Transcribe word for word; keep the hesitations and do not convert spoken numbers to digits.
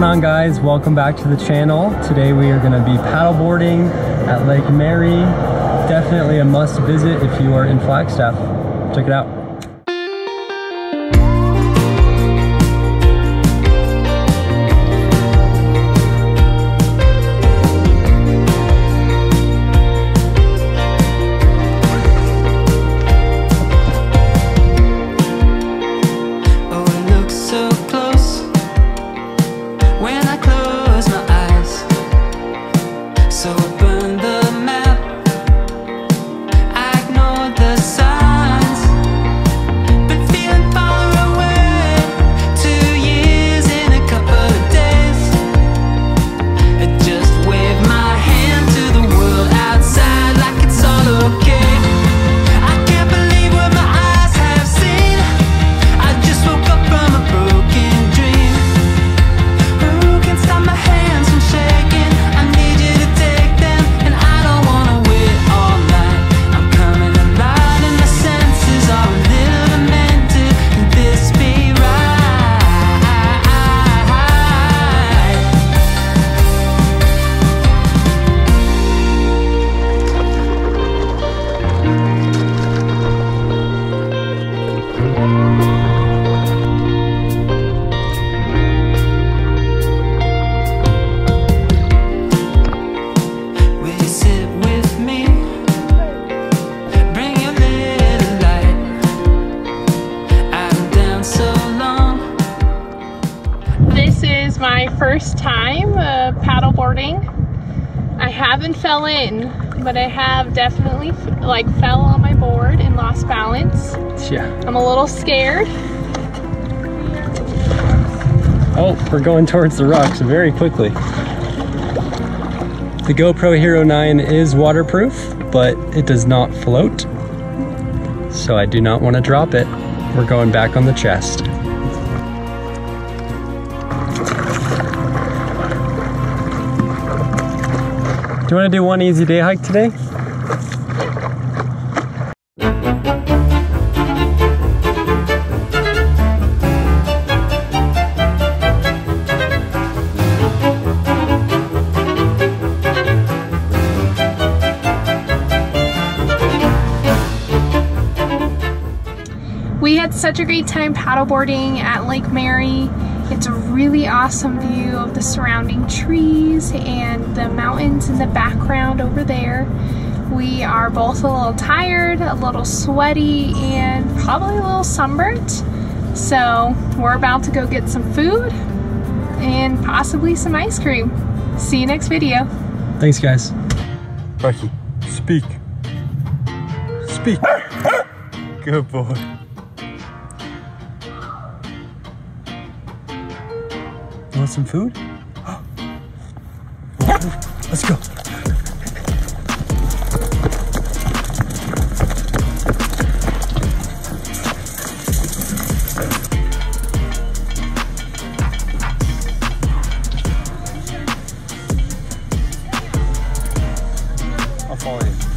going on, guys? Welcome back to the channel. Today we are going to be paddleboarding at Lake Mary. Definitely a must visit if you are in Flagstaff. Check it out. First time uh, paddleboarding. I haven't fell in, but I have definitely f like fell on my board and lost balance. Yeah. I'm a little scared. Oh, we're going towards the rocks very quickly. The GoPro Hero nine is waterproof, but it does not float, so I do not want to drop it. We're going back on the chest. Do you want to do one easy day hike today? We had such a great time paddleboarding at Lake Mary. It's a really awesome view of the surrounding trees and the mountains in the background over there. We are both a little tired, a little sweaty, and probably a little sunburnt. So we're about to go get some food and possibly some ice cream. See you next video. Thanks, guys. Bucky, speak. Speak. Good boy. Want some food? Let's go. I'll follow you.